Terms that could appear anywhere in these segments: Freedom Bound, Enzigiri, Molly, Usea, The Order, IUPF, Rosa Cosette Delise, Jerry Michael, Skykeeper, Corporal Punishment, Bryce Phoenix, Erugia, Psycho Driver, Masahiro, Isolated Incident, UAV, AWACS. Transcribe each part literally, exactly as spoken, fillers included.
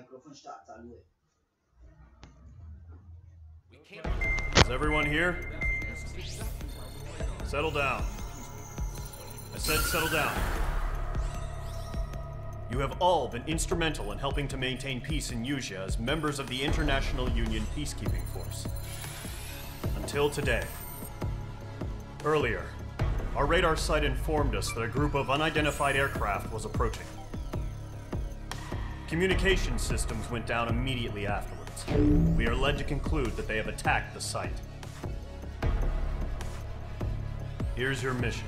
Microphone starts all the way. We can't. Is everyone here? Settle down. I said settle down. You have all been instrumental in helping to maintain peace in Usea as members of the International Union Peacekeeping Force. Until today. Earlier, our radar site informed us that a group of unidentified aircraft was approaching. Communication systems went down immediately afterwards. We are led to conclude that they have attacked the site. Here's your mission.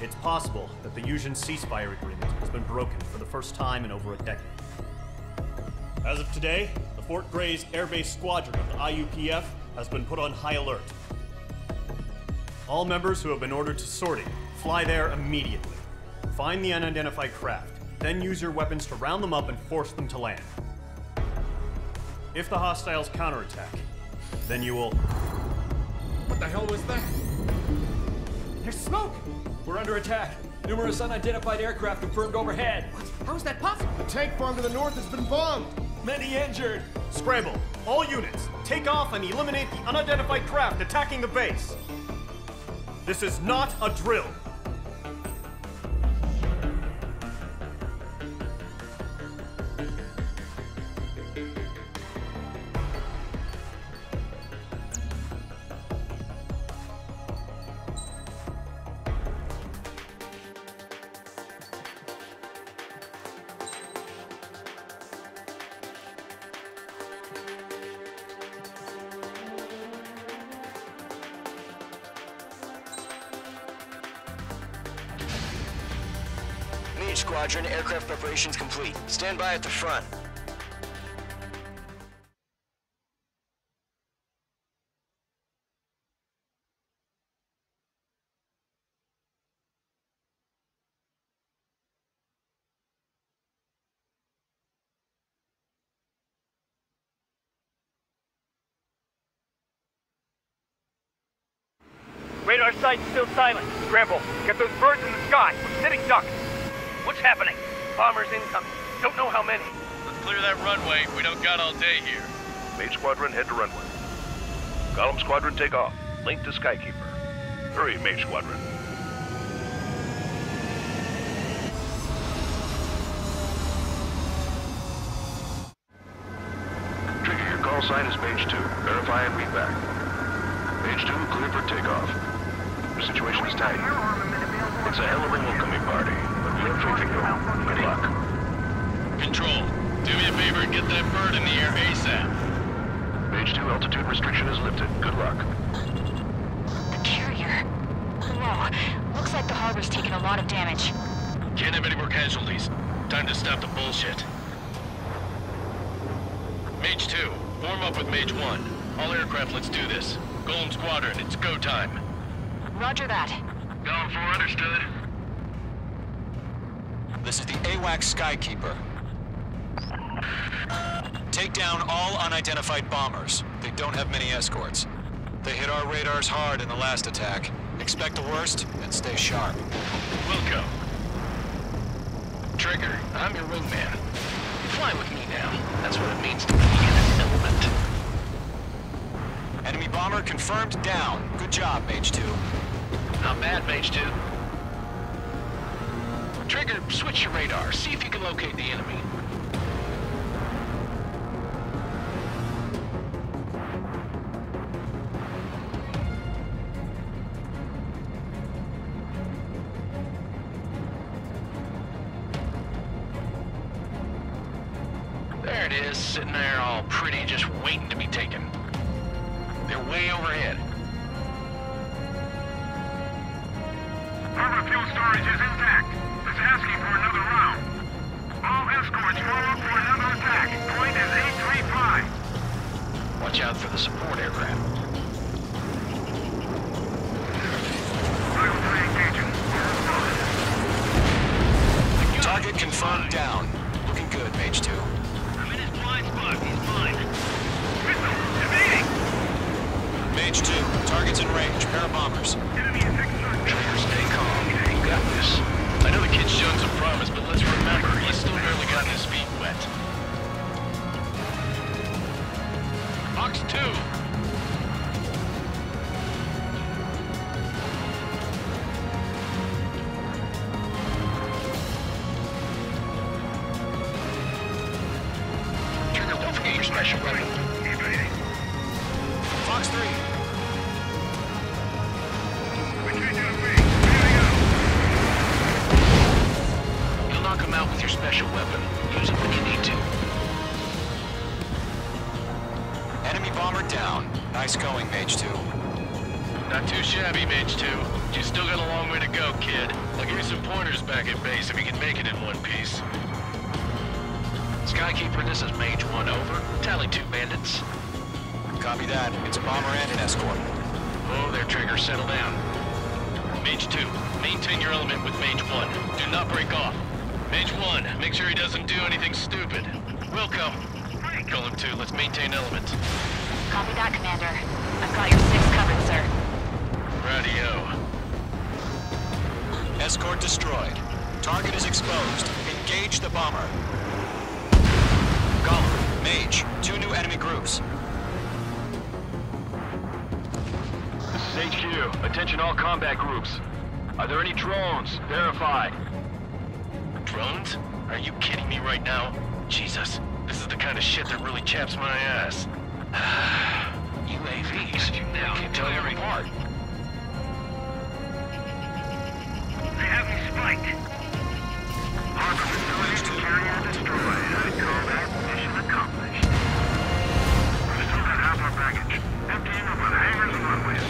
It's possible that the Usea ceasefire agreement has been broken for the first time in over a decade. As of today, the Fort Gray's Air Base Squadron of the I U P F has been put on high alert. All members who have been ordered to sortie, fly there immediately. Find the unidentified craft. Then use your weapons to round them up and force them to land. If the hostiles counterattack, then you will... What the hell was that? There's smoke! We're under attack. Numerous unidentified aircraft confirmed overhead. What? How is that possible? The tank farm to the north has been bombed. Many injured. Scramble. All units, take off and eliminate the unidentified craft attacking the base. This is not a drill. Squadron, aircraft preparations complete. Stand by at the front. Radar site still silent. Scramble. Get those birds in the sky. We're sitting ducks. What's happening? Bombers incoming. Don't know how many. Let's clear that runway. We don't got all day here. Main squadron, head to runway. Column squadron, take off. Link to Skykeeper. Hurry, main squadron. Trigger, your call sign is page two. Verify and read back. Page two, clear for takeoff. Your situation is tight. It's a hell of a welcoming party. Good luck. Control, do me a favor and get that bird in the air ASAP. Page two, altitude restriction is lifted. Good luck. The carrier? No, looks like the harbor's taken a lot of damage. Can't have any more casualties. Time to stop the bullshit. Mage two, warm up with Mage one. All aircraft, let's do this. Golem Squadron, it's go time. Roger that. Golem four, understood. This is the AWACS Skykeeper. Take down all unidentified bombers. They don't have many escorts. They hit our radars hard in the last attack. Expect the worst and stay sharp. Wilco. Trigger, I'm your wingman. Fly with me now. That's what it means to be in an element. Enemy bomber confirmed down. Good job, Mage two. Not bad, Mage two. Trigger, switch your radar. See if you can locate the enemy. There it is, sitting there all pretty, just waiting to be taken. They're way overhead. Harbor fuel storage is intact. Asking for another round. All escorts roll up for another attack. Point is eight three five. Watch out for the support aircraft. Rivalry engaging. Target confirmed down. Looking good, Mage two. I'm in his blind spot. He's blind. Missile evading. Mage two. Targets in range. Parabombers. Enemy is extra. Trigger, stay calm. You got this. I know the kid's shown some promise, but let's remember, he's still barely gotten his feet wet. special weapon. Use it when you need to. Enemy bomber down. Nice going, Mage two. Not too shabby, Mage two. You still got a long way to go, kid. I'll give you some pointers back at base if you can make it in one piece. Skykeeper, this is Mage one over. Tally two bandits. Copy that. It's a bomber and an escort. Oh, there, Trigger. Settle down. Mage two, maintain your element with Mage one. Do not break off. Mage one, make sure he doesn't do anything stupid. Wilco, Golem two, let's maintain element. Copy that, Commander. I've got your six covered, sir. Radio. Escort destroyed. Target is exposed. Engage the bomber. Golem, Mage, two new enemy groups. H Q, attention all combat groups. Are there any drones? Verify. Drones? Are you kidding me right now? Jesus, this is the kind of shit that really chaps my ass. U A Vs, you now can tell every part. They have me spiked. Harbor facilities to carrier destroyed. I call that mission accomplished. We still got half our baggage. Emptying up on hangars and runways.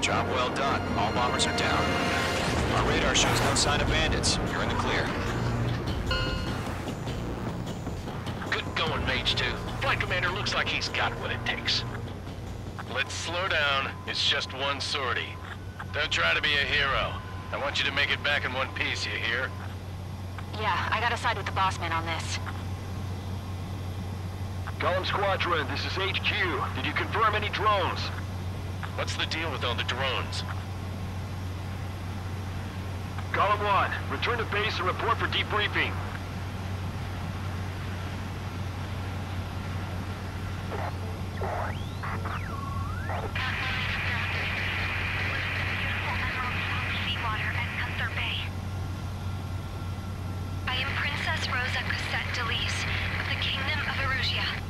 Job well done. All bombers are down. Our radar shows no sign of bandits. You're in the clear. Good going, Mage two. Flight Commander looks like he's got what it takes. Let's slow down. It's just one sortie. Don't try to be a hero. I want you to make it back in one piece, you hear? Yeah, I gotta side with the boss man on this. Golem Squadron, this is H Q. Did you confirm any drones? What's the deal with all the drones? Golem one, return to base and report for debriefing. I am Princess Rosa Cosette Delise of the Kingdom of Erugia.